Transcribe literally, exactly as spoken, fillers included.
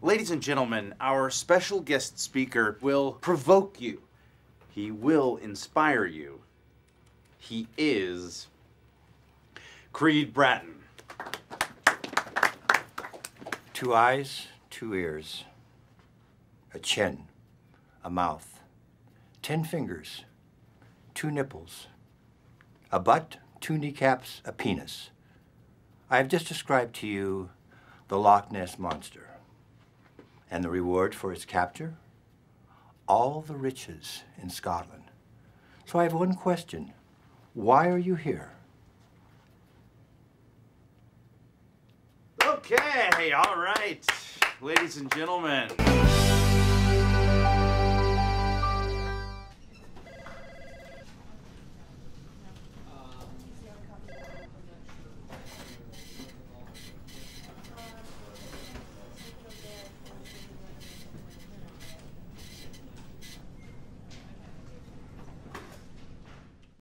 Ladies and gentlemen, our special guest speaker will provoke you. He will inspire you. He is Creed Bratton. Two eyes, two ears, a chin, a mouth, ten fingers, two nipples, a butt, two kneecaps, a penis. I have just described to you the Loch Ness Monster, and the reward for its capture? All the riches in Scotland. So I have one question. Why are you here? Okay, all right, ladies and gentlemen.